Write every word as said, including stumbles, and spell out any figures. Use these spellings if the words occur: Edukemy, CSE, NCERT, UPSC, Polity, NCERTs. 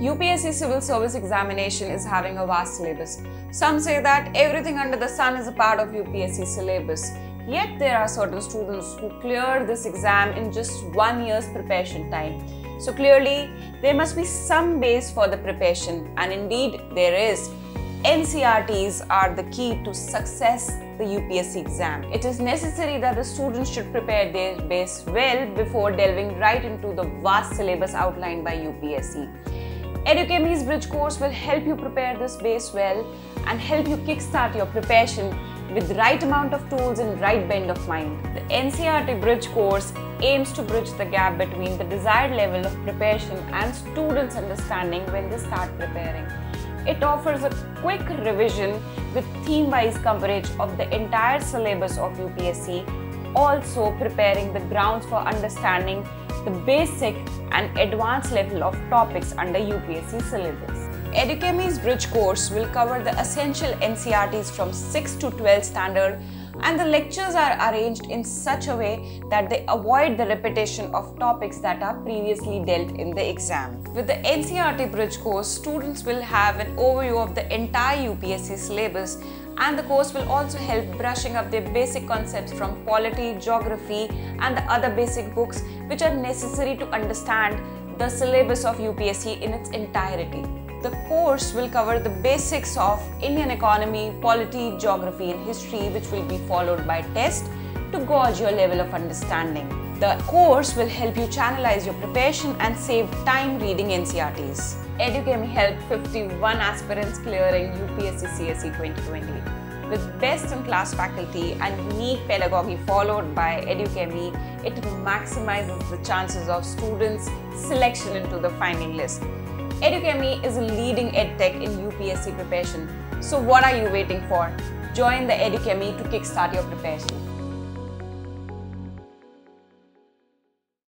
U P S C Civil Service Examination is having a vast syllabus. Some say that everything under the sun is a part of U P S C syllabus. Yet there are certain students who clear this exam in just one year's preparation time. So clearly, there must be some base for the preparation, and indeed there is. N C E R Ts are the key to success the U P S C exam. It is necessary that the students should prepare their base well before delving right into the vast syllabus outlined by U P S C. Edukemy's Bridge course will help you prepare this base well and help you kickstart your preparation with the right amount of tools and right bend of mind. The N C E R T Bridge course aims to bridge the gap between the desired level of preparation and students' understanding when they start preparing. It offers a quick revision with theme-wise coverage of the entire syllabus of U P S C, also preparing the grounds for understanding the basic and advanced level of topics under U P S C syllabus. Edukemy's Bridge course will cover the essential N C E R Ts from sixth to twelfth standard, and the lectures are arranged in such a way that they avoid the repetition of topics that are previously dealt in the exam. With the N C E R T Bridge course, students will have an overview of the entire U P S C syllabus, and the course will also help brushing up their basic concepts from polity, geography and the other basic books which are necessary to understand the syllabus of U P S C in its entirety. The course will cover the basics of Indian economy, polity, geography and history, which will be followed by tests to gauge your level of understanding. The course will help you channelize your preparation and save time reading N C E R Ts. Edukemy helped fifty-one aspirants clearing U P S C C S E twenty twenty. With best-in-class faculty and unique pedagogy followed by Edukemy, it maximizes the chances of students' selection into the final list. Edukemy is a leading edtech in U P S C preparation. So what are you waiting for? Join the Edukemy to kickstart your preparation.